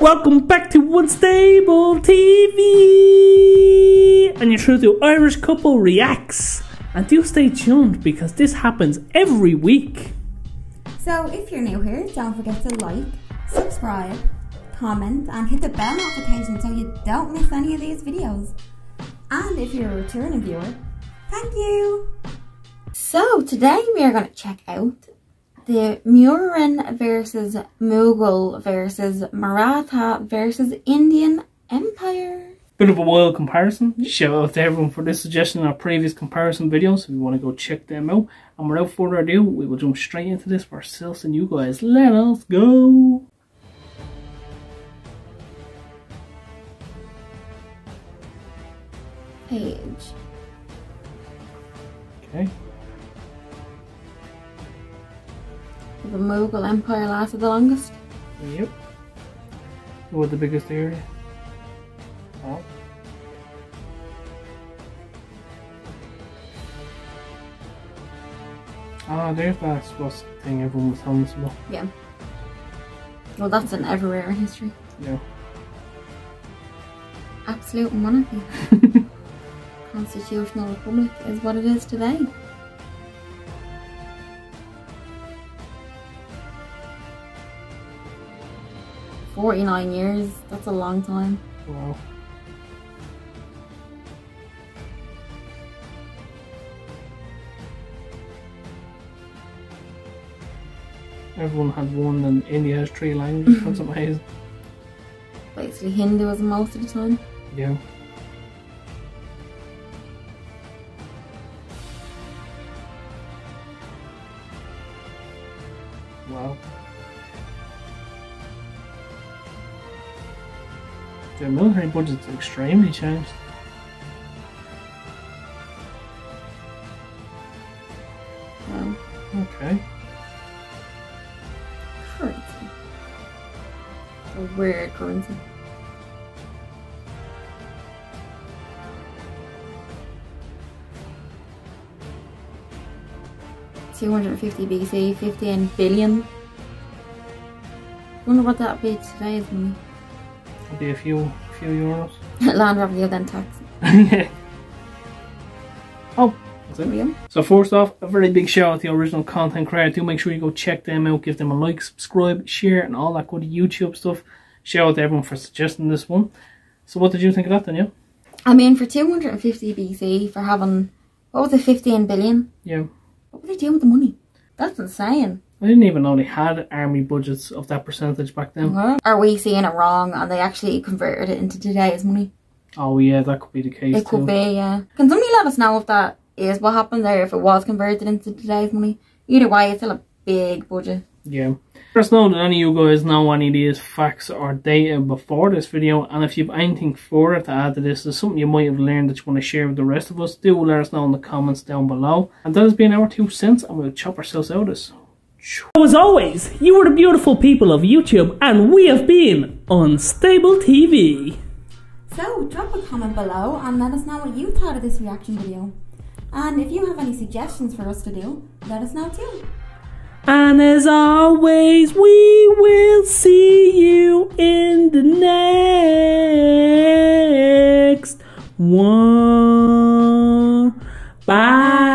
Welcome back to Unstable TV! And your true to Irish couple reacts. And do stay tuned because this happens every week. So if you're new here, don't forget to like, subscribe, comment and hit the bell notification so you don't miss any of these videos. And if you're a returning viewer, thank you! So today we are going to check out the Mauryan versus Mughal versus Maratha versus Indian Empire. Bit of a wild comparison. Shout out to everyone for this suggestion in our previous comparison videos if you want to go check them out. And without further ado, we will jump straight into this for ourselves and you guys. Let us go! Page. Okay. The Mughal Empire lasted the longest. Yep. What the biggest area? Oh. Ah, there's that supposed thing everyone was telling us about. Yeah. Well, that's in everywhere in history. Yeah. Absolute monarchy. Constitutional republic is what it is today. Forty-nine years, that's a long time. Wow. Everyone had one and India has 3 languages, that's amazing. Basically Hinduism most of the time. Yeah. Wow. The military budget's extremely changed. Wow. Okay. Currency. A weird currency. $250 BC, 15 billion. Wonder what that would be today, isn't it? It'll be a few euros. Land revenue, then tax. Yeah. Oh, that's it. So first off, a very big shout out to the original content creator. Do make sure you go check them out, give them a like, subscribe, share and all that good YouTube stuff. Shout out to everyone for suggesting this one. So what did you think of that, Danielle? I mean, for 250 BC, for having, what was it, 15 billion? Yeah. What were they doing with the money? That's insane. I didn't even know they had army budgets of that percentage back then. What? Are we seeing it wrong and they actually converted it into today's money? Oh yeah, that could be the case. It could be, yeah. Can somebody let us know if that is what happened there, if it was converted into today's money? Either way, it's still a big budget. Yeah. Let us know that any of you guys know any of these facts or data before this video, and if you have anything further to add to this, there's something you might have learned that you want to share with the rest of us, do let us know in the comments down below. And that has been our 2 cents, and we'll chop ourselves out of this. So as always, you are the beautiful people of YouTube and we have been Unstable TV. So drop a comment below and let us know what you thought of this reaction video. And if you have any suggestions for us to do, let us know too. And as always, we will see you in the next one. Bye.